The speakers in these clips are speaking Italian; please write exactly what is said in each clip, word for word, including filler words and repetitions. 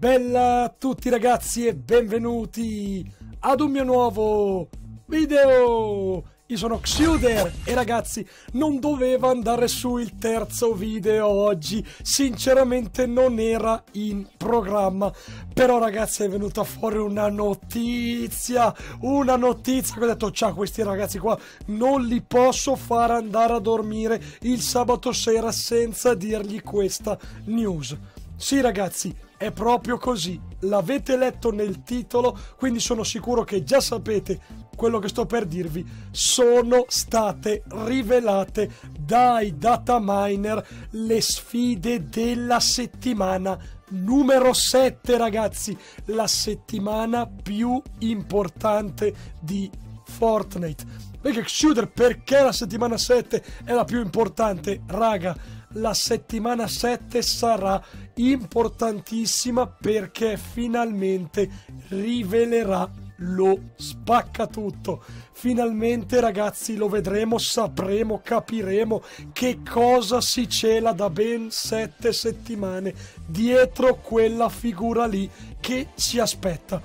Bella a tutti ragazzi e benvenuti ad un mio nuovo video. Io sono Xiuder e ragazzi non doveva andare su il terzo video oggi, sinceramente non era in programma, però ragazzi è venuta fuori una notizia, una notizia che ho detto ciao, questi ragazzi qua non li posso far andare a dormire il sabato sera senza dirgli questa news. Sì ragazzi, è proprio così, l'avete letto nel titolo, quindi sono sicuro che già sapete quello che sto per dirvi. Sono state rivelate dai dataminer le sfide della settimana numero sette, ragazzi, la settimana più importante di Fortnite. Perché Xiuder, perché la settimana sette è la più importante, raga? La settimana sette sarà importantissima perché finalmente rivelerà lo spaccatutto. Finalmente ragazzi lo vedremo, sapremo, capiremo che cosa si cela da ben sette settimane dietro quella figura lì che ci aspetta.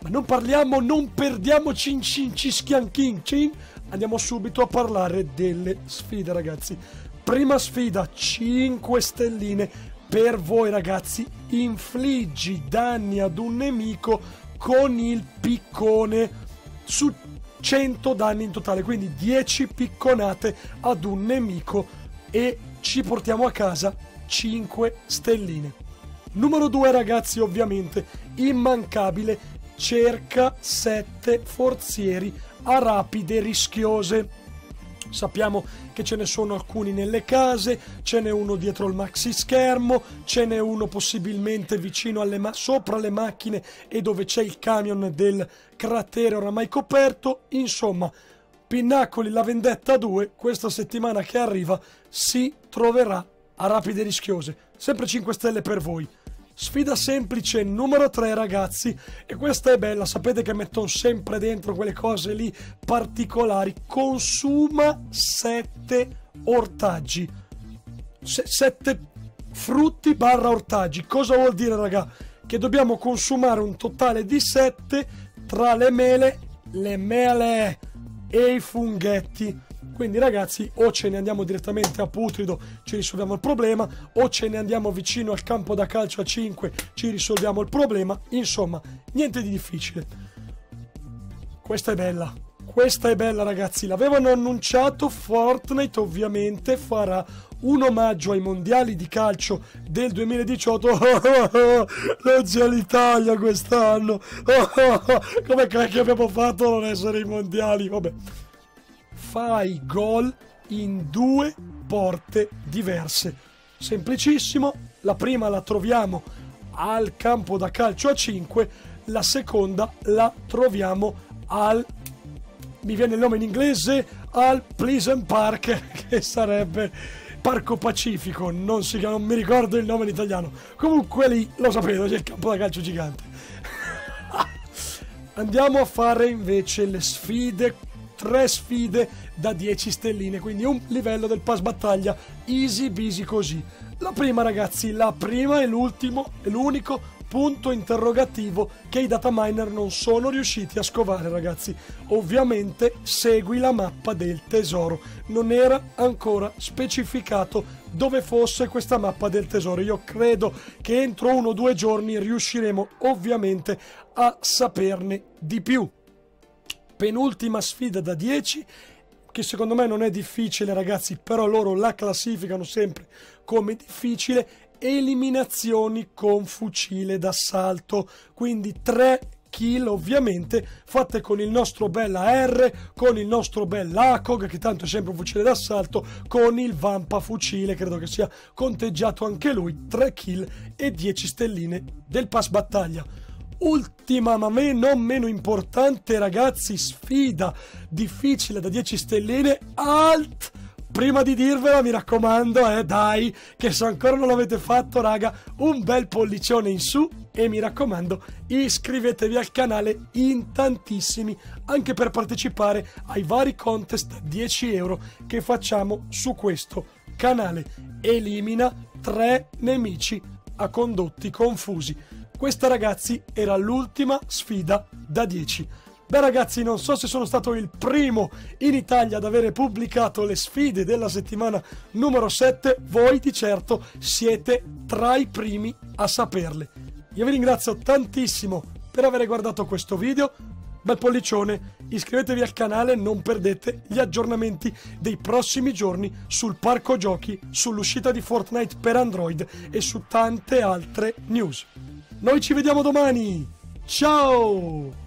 Ma non parliamo, non perdiamoci in Cinci Schianchin, andiamo subito a parlare delle sfide ragazzi. Prima sfida, cinque stelline per voi ragazzi, infliggi danni ad un nemico con il piccone su cento danni in totale, quindi dieci picconate ad un nemico e ci portiamo a casa cinque stelline. Numero due ragazzi, ovviamente immancabile, cerca sette forzieri a rapide e rischiose. Sappiamo che ce ne sono alcuni nelle case, ce n'è uno dietro il maxi schermo, ce n'è uno possibilmente vicino alle ma sopra le macchine e dove c'è il camion del cratere oramai coperto. Insomma, Pinnacoli la vendetta due, questa settimana che arriva, si troverà a rapide rischiose. Sempre cinque stelle per voi. Sfida semplice numero tre ragazzi, e questa è bella, sapete che mettono sempre dentro quelle cose lì particolari. Consuma sette ortaggi, sette frutti barra ortaggi. Cosa vuol dire raga? Che dobbiamo consumare un totale di sette tra le mele, le mele e i funghetti. Quindi ragazzi, o ce ne andiamo direttamente a Putrido, ci risolviamo il problema, o ce ne andiamo vicino al campo da calcio a cinque, ci risolviamo il problema. Insomma, niente di difficile. Questa è bella, questa è bella ragazzi. L'avevano annunciato, Fortnite ovviamente farà un omaggio ai mondiali di calcio del duemiladiciotto. Non c'è l'Italia quest'anno. Come cacchio abbiamo fatto a non essere ai mondiali? Vabbè. Fai gol in due porte diverse, semplicissimo. La prima la troviamo al campo da calcio a cinque, la seconda la troviamo al, mi viene il nome in inglese, al Pleasant Park, che sarebbe Parco Pacifico, non, si, non mi ricordo il nome in italiano, comunque lì lo sapete, c'è il campo da calcio gigante. Andiamo a fare invece le sfide, tre sfide da dieci stelline, quindi un livello del pass battaglia easy busy così. La prima ragazzi, la prima e l'ultimo e l'unico punto interrogativo che i dataminer non sono riusciti a scovare ragazzi, ovviamente segui la mappa del tesoro. Non era ancora specificato dove fosse questa mappa del tesoro. Io credo che entro uno o due giorni riusciremo ovviamente a saperne di più. Penultima sfida da dieci, che secondo me non è difficile ragazzi, però loro la classificano sempre come difficile. Eliminazioni con fucile d'assalto, quindi tre kill ovviamente fatte con il nostro bel A R, con il nostro bel A C O G, che tanto è sempre un fucile d'assalto, con il vampa fucile, credo che sia conteggiato anche lui. Tre kill e dieci stelline del pass battaglia. Ultima ma non meno importante ragazzi, sfida difficile da dieci stelline. Alt, prima di dirvela mi raccomando, eh dai, che se ancora non l'avete fatto raga, un bel pollicione in su e mi raccomando iscrivetevi al canale in tantissimi, anche per partecipare ai vari contest dieci euro che facciamo su questo canale. Elimina tre nemici a Condotti Confusi. Questa, ragazzi, era l'ultima sfida da dieci. Beh, ragazzi, non so se sono stato il primo in Italia ad avere pubblicato le sfide della settimana numero sette, voi di certo siete tra i primi a saperle. Io vi ringrazio tantissimo per aver guardato questo video, bel pollicione, iscrivetevi al canale e non perdete gli aggiornamenti dei prossimi giorni sul parco giochi, sull'uscita di Fortnite per Android e su tante altre news. Noi ci vediamo domani, ciao!